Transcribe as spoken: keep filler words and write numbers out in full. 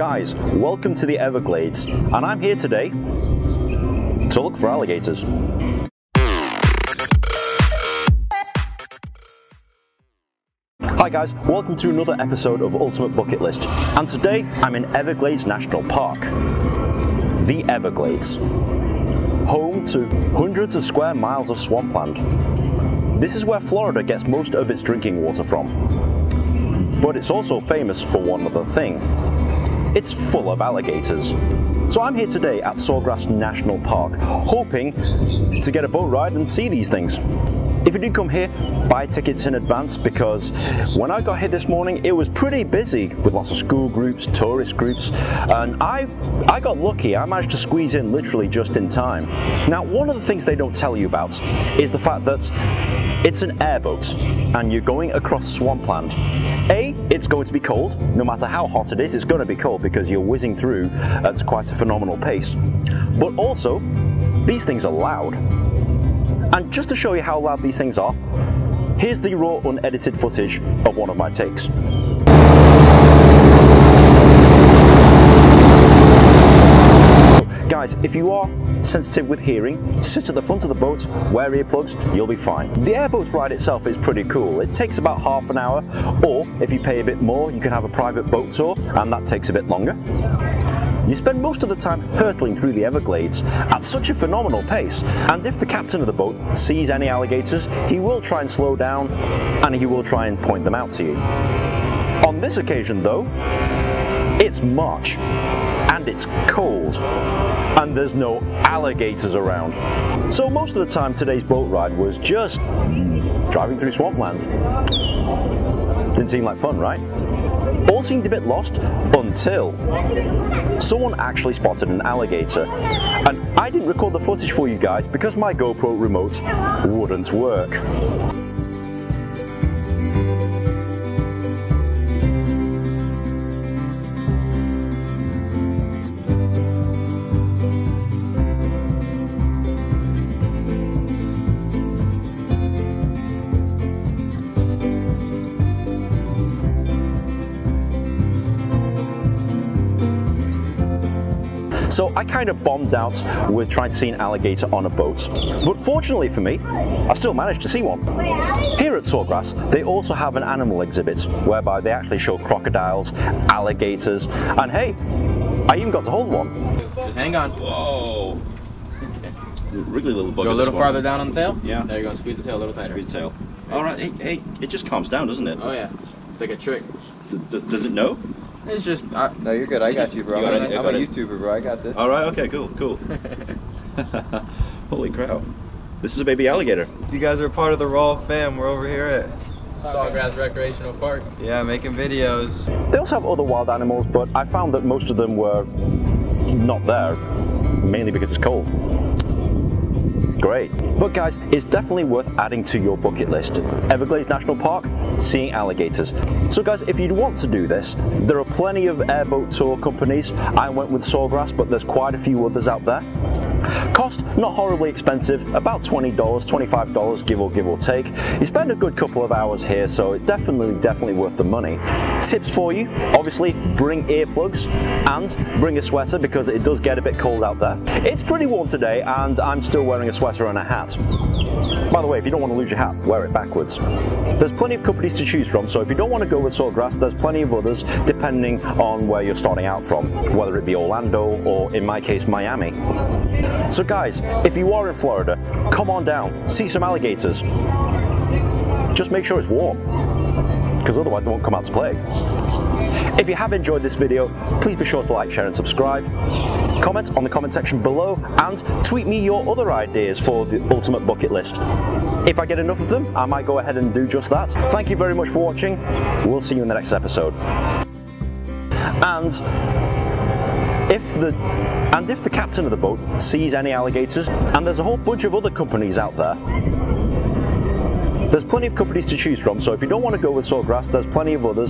Guys, welcome to the Everglades, and I'm here today to look for alligators. Hi guys, welcome to another episode of Ultimate Bucket List, and today I'm in Everglades National Park. The Everglades, home to hundreds of square miles of swampland. This is where Florida gets most of its drinking water from, but it's also famous for one other thing. It's full of alligators. So I'm here today at Sawgrass National Park, hoping to get a boat ride and see these things. If you do come here, buy tickets in advance, because when I got here this morning it was pretty busy with lots of school groups, tourist groups, and I, I got lucky. I managed to squeeze in literally just in time. Now, one of the things they don't tell you about is the fact that it's an airboat and you're going across swampland. A, it's going to be cold. No matter how hot it is, it's going to be cold because you're whizzing through at quite a phenomenal pace. But also, these things are loud. And just to show you how loud these things are, here's the raw, unedited footage of one of my takes. Guys, if you are sensitive with hearing, sit at the front of the boat, wear earplugs, you'll be fine. The airboat ride itself is pretty cool. It takes about half an hour, or if you pay a bit more, you can have a private boat tour, and that takes a bit longer. You spend most of the time hurtling through the Everglades at such a phenomenal pace, and if the captain of the boat sees any alligators, he will try and slow down and he will try and point them out to you. On this occasion though, it's March and it's cold and there's no alligators around. So most of the time today's boat ride was just driving through swampland. Didn't seem like fun, right? All seemed a bit lost until someone actually spotted an alligator, and I didn't record the footage for you guys because my GoPro remote wouldn't work. So I kind of bombed out with trying to see an alligator on a boat. But fortunately for me, I still managed to see one. Here at Sawgrass, they also have an animal exhibit whereby they actually show crocodiles, alligators, and hey, I even got to hold one. Just hang on. Whoa. Wriggly little bugger. Go a little farther down on the tail? Yeah. There you go, squeeze the tail a little tighter. Squeeze the tail. All right, hey, hey, it just calms down, doesn't it? Oh yeah, it's like a trick. Does, does it know? It's just... I, no, you're good. I got just, you, bro. You got I'm, it, I'm a it. YouTuber, bro. I got this. All right. Okay, cool, cool. Holy crap. This is a baby alligator. You guys are part of the raw fam. We're over here at... Sawgrass Recreational Park. Yeah, making videos. They also have other wild animals, but I found that most of them were not there, mainly because it's cold. Great. But guys, it's definitely worth adding to your bucket list. Everglades National Park, seeing alligators. So guys, if you'd want to do this, there are plenty of airboat tour companies. I went with Sawgrass, but there's quite a few others out there. Cost, not horribly expensive, about twenty dollars, twenty-five dollars, give or give or take. You spend a good couple of hours here, so it's definitely, definitely worth the money. Tips for you, obviously, bring earplugs and bring a sweater because it does get a bit cold out there. It's pretty warm today and I'm still wearing a sweater and a hat. By the way, if you don't want to lose your hat, wear it backwards. There's plenty of companies to choose from, so if you don't want to go with Sawgrass, there's plenty of others depending on where you're starting out from, whether it be Orlando or, in my case, Miami. So guys, if you are in Florida, come on down, see some alligators. Just make sure it's warm, because otherwise they won't come out to play. If you have enjoyed this video, please be sure to like, share and subscribe. Comment on the comment section below and tweet me your other ideas for the Ultimate Bucket List. If I get enough of them, I might go ahead and do just that. Thank you very much for watching. We'll see you in the next episode. And if the, and if the captain of the boat sees any alligators, and there's a whole bunch of other companies out there, there's plenty of companies to choose from, so if you don't want to go with Sawgrass, there's plenty of others.